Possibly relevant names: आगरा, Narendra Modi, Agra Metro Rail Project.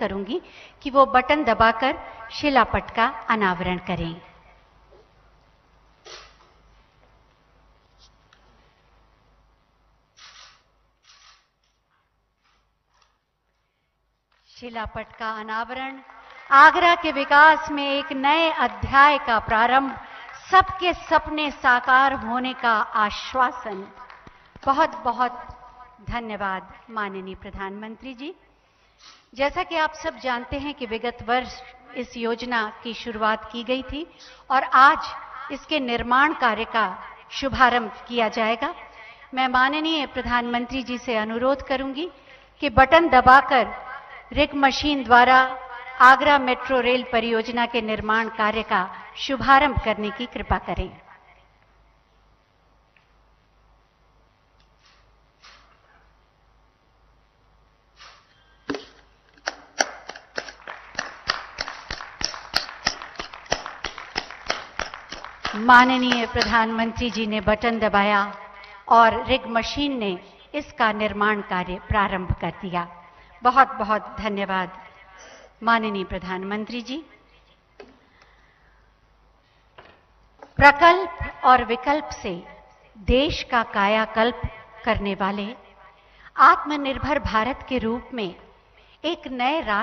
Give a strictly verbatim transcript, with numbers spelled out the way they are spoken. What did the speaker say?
करूंगी कि वो बटन दबाकर शिलापट का अनावरण करें। शिलापट का अनावरण आगरा के विकास में एक नए अध्याय का प्रारंभ, सबके सपने साकार होने का आश्वासन। बहुत बहुत धन्यवाद माननीय प्रधानमंत्री जी। जैसा कि आप सब जानते हैं कि विगत वर्ष इस योजना की शुरुआत की गई थी और आज इसके निर्माण कार्य का शुभारंभ किया जाएगा। मैं माननीय प्रधानमंत्री जी से अनुरोध करूंगी कि बटन दबाकर रिग मशीन द्वारा आगरा मेट्रो रेल परियोजना के निर्माण कार्य का शुभारंभ करने की कृपा करें। माननीय प्रधानमंत्री जी ने बटन दबाया और रिग मशीन ने इसका निर्माण कार्य प्रारंभ कर दिया। बहुत बहुत धन्यवाद माननीय प्रधानमंत्री जी। प्रकल्प और विकल्प से देश का कायाकल्प करने वाले आत्मनिर्भर भारत के रूप में एक नए